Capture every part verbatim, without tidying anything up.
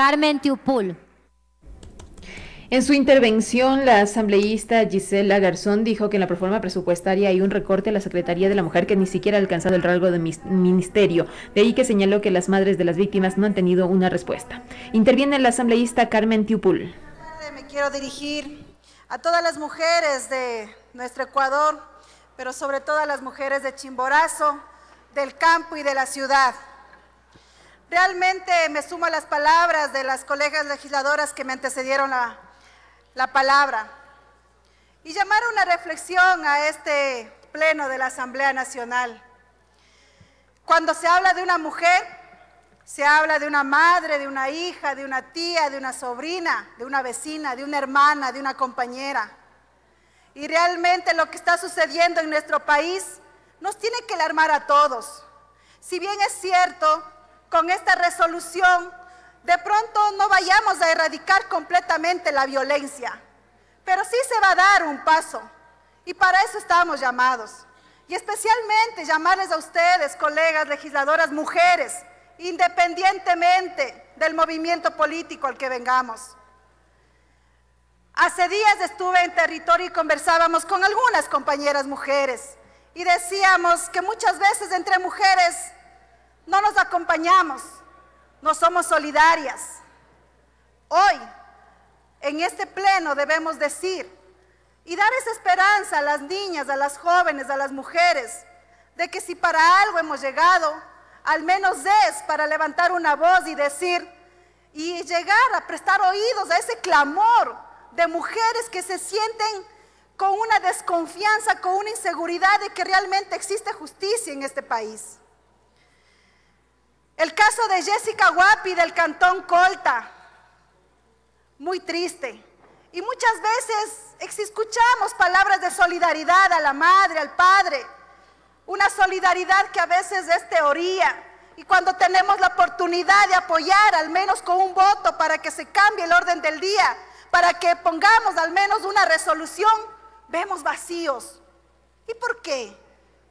Carmen Tiupul. En su intervención, la asambleísta Gisela Garzón dijo que en la reforma presupuestaria hay un recorte a la Secretaría de la Mujer que ni siquiera ha alcanzado el rango de ministerio. De ahí que señaló que las madres de las víctimas no han tenido una respuesta. Interviene la asambleísta Carmen Tiupul. Me quiero dirigir a todas las mujeres de nuestro Ecuador, pero sobre todo a las mujeres de Chimborazo, del campo y de la ciudad. Realmente me sumo a las palabras de las colegas legisladoras que me antecedieron la la palabra y llamar a una reflexión a este pleno de la Asamblea Nacional. Cuando se habla de una mujer, se habla de una madre, de una hija, de una tía, de una sobrina, de una vecina, de una hermana, de una compañera. Y realmente lo que está sucediendo en nuestro país nos tiene que alarmar a todos. Si bien es cierto, con esta resolución de pronto no vayamos a erradicar completamente la violencia, pero sí se va a dar un paso y para eso estamos llamados. Y especialmente llamarles a ustedes, colegas legisladoras, mujeres, independientemente del movimiento político al que vengamos. Hace días estuve en territorio y conversábamos con algunas compañeras mujeres y decíamos que muchas veces entre mujeres no nos acompañamos. No somos solidarias. Hoy, en este pleno debemos decir y dar esa esperanza a las niñas, a las jóvenes, a las mujeres, de que si para algo hemos llegado, al menos es para levantar una voz y decir, y llegar a prestar oídos a ese clamor de mujeres que se sienten con una desconfianza, con una inseguridad de que realmente existe justicia en este país. El caso de Jessica Guapi del Cantón Colta, muy triste. Y muchas veces escuchamos palabras de solidaridad a la madre, al padre, una solidaridad que a veces es teoría. Y cuando tenemos la oportunidad de apoyar, al menos con un voto, para que se cambie el orden del día, para que pongamos al menos una resolución, vemos vacíos. ¿Y por qué?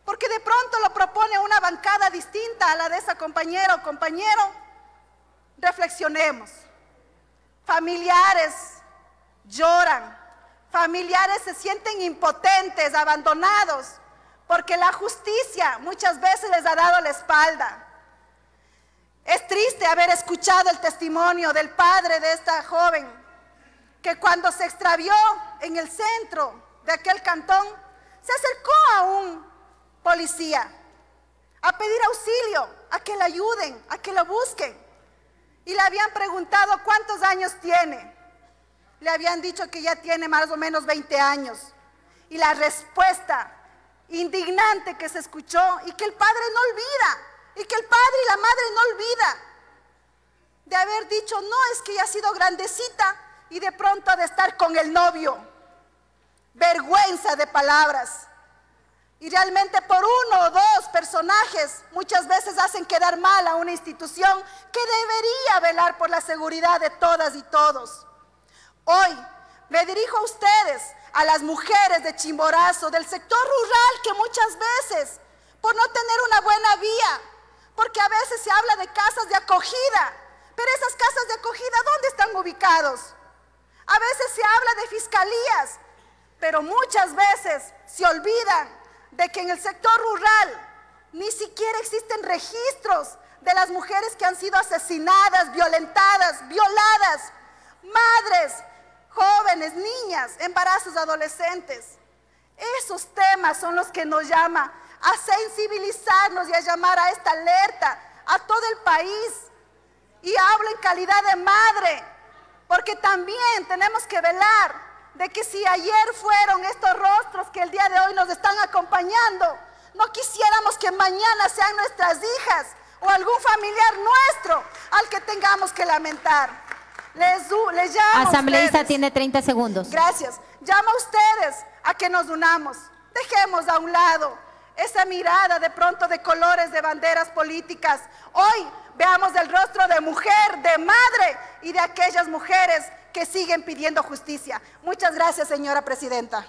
Porque de pronto lo propone una bancada distinta a la de esa compañera o compañero. Reflexionemos. Familiares lloran, familiares se sienten impotentes, abandonados, porque la justicia muchas veces les ha dado la espalda. Es triste haber escuchado el testimonio del padre de esta joven, que cuando se extravió en el centro de aquel cantón, se acercó a un policía, a pedir auxilio, a que la ayuden, a que lo busquen. Y le habían preguntado cuántos años tiene. Le habían dicho que ya tiene más o menos veinte años. Y la respuesta indignante que se escuchó, y que el padre no olvida, y que el padre y la madre no olvida, de haber dicho, no, es que ya ha sido grandecita y de pronto ha de estar con el novio. Vergüenza de palabras. Y realmente por uno o dos personajes muchas veces hacen quedar mal a una institución que debería velar por la seguridad de todas y todos. Hoy me dirijo a ustedes, a las mujeres de Chimborazo, del sector rural, que muchas veces, por no tener una buena vía, porque a veces se habla de casas de acogida, pero esas casas de acogida, ¿dónde están ubicados? A veces se habla de fiscalías, pero muchas veces se olvidan de que en el sector rural ni siquiera existen registros de las mujeres que han sido asesinadas, violentadas, violadas, madres, jóvenes, niñas, embarazos adolescentes. Esos temas son los que nos llama a sensibilizarnos y a llamar a esta alerta a todo el país. Y hablo en calidad de madre, porque también tenemos que velar de que si ayer fueron estos rostros que el día de hoy nos están acompañando, no quisiéramos que mañana sean nuestras hijas o algún familiar nuestro al que tengamos que lamentar. Les, les llamo Asambleísta, tiene treinta segundos. Gracias. Llamo a ustedes a que nos unamos. Dejemos a un lado esa mirada de pronto de colores, de banderas políticas. Hoy veamos el rostro de mujer, de madre y de aquellas mujeres que siguen pidiendo justicia. Muchas gracias, señora presidenta.